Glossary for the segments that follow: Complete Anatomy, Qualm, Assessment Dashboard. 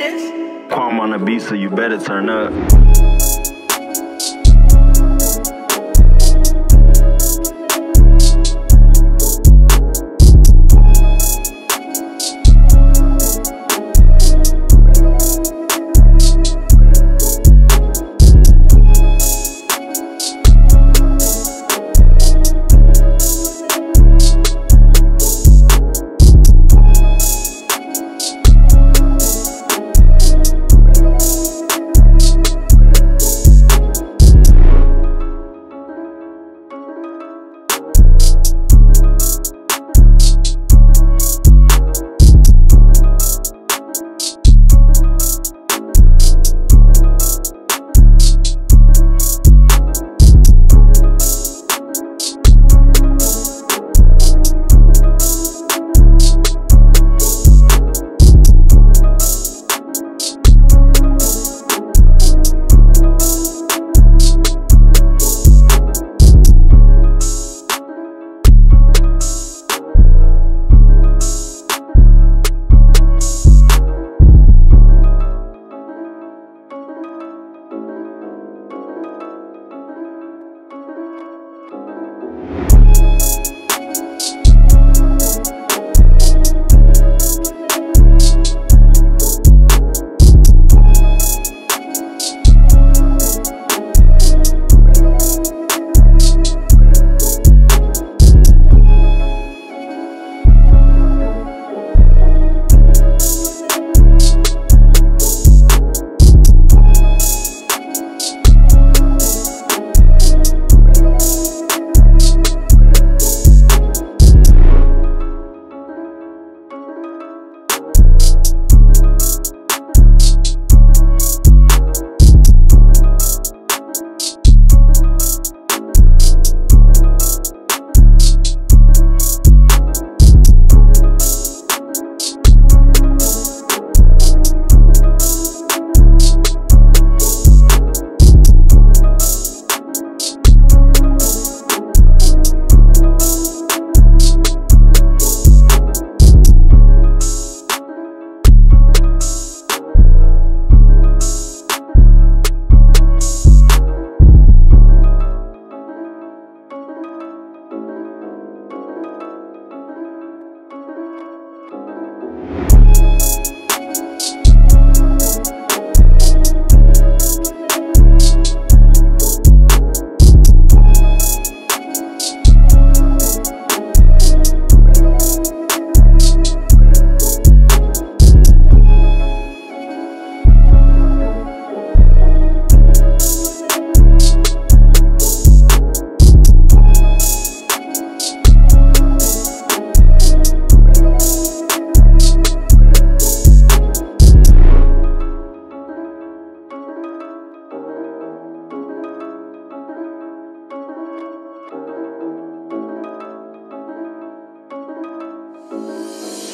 see this? Qualm on the beat, so you better turn up.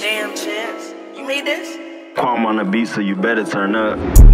Damn, Chance, you made this? Qualm on the beat, so you better turn up.